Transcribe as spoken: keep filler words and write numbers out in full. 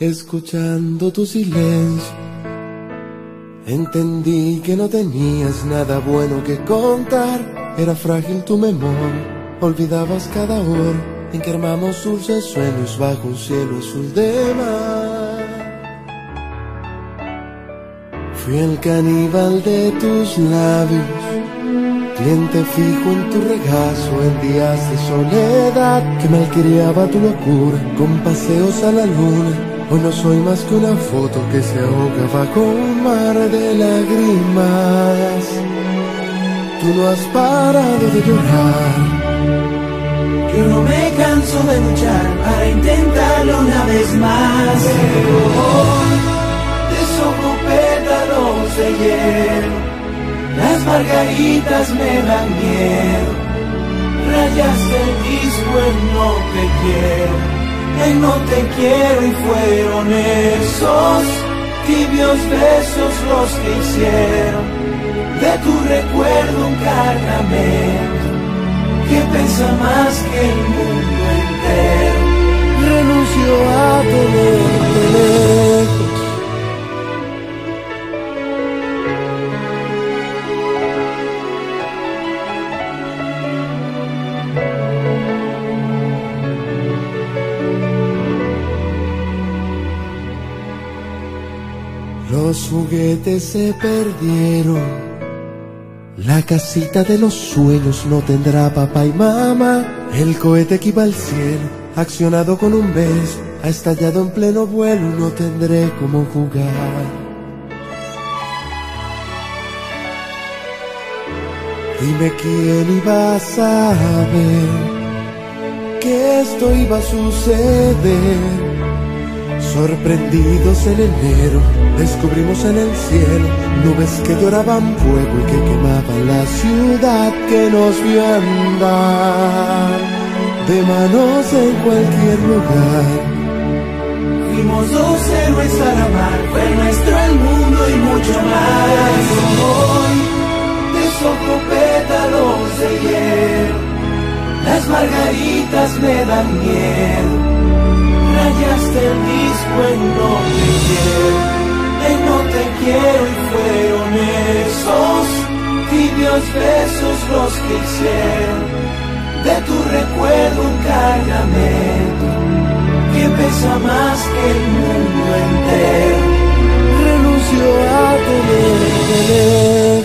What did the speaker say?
Escuchando tu silencio, entendí que no tenías nada bueno que contar. Era frágil tu memoria, olvidabas cada hora en que armamos dulces sueños bajo un cielo azul de mar. Fui el caníbal de tus labios, cliente fijo en tu regazo en días de soledad, que malcriaba tu locura con paseos a la luna. Hoy no soy más que una foto que se ahoga bajo un mar de lágrimas. Tú no has parado de llorar. Yo no me canso de luchar para intentarlo una vez más. Pero hoy deshojo pétalos de hielo, las margaritas me dan miedo, rayas el disco en no te quiero. En no te quiero y fueron esos tibios besos los que hicieron de tu recuerdo un cargamento que pesa más que el mundo entero. Renuncio a tenerte lejos. Los juguetes se perdieron, la casita de los sueños no tendrá papá y mamá. El cohete que iba al cielo, accionado con un beso, ha estallado en pleno vuelo, no tendré cómo jugar. Dime quién iba a saber que esto iba a suceder. Sorprendidos en enero, descubrimos en el cielo nubes que lloraban fuego y que quemaban la ciudad que nos vio andar de manos en cualquier lugar. Fuimos dos héroes a la mar, fue nuestro el mundo y mucho más. Hoy deshojo pétalos de hielo, las margaritas me dan miedo. Rayaste el disco en no te quiero, en no te quiero y fueron esos tibios besos los que hicieron de tu recuerdo un cargamento que pesa más que el mundo entero. Renuncio a tenerte lejos.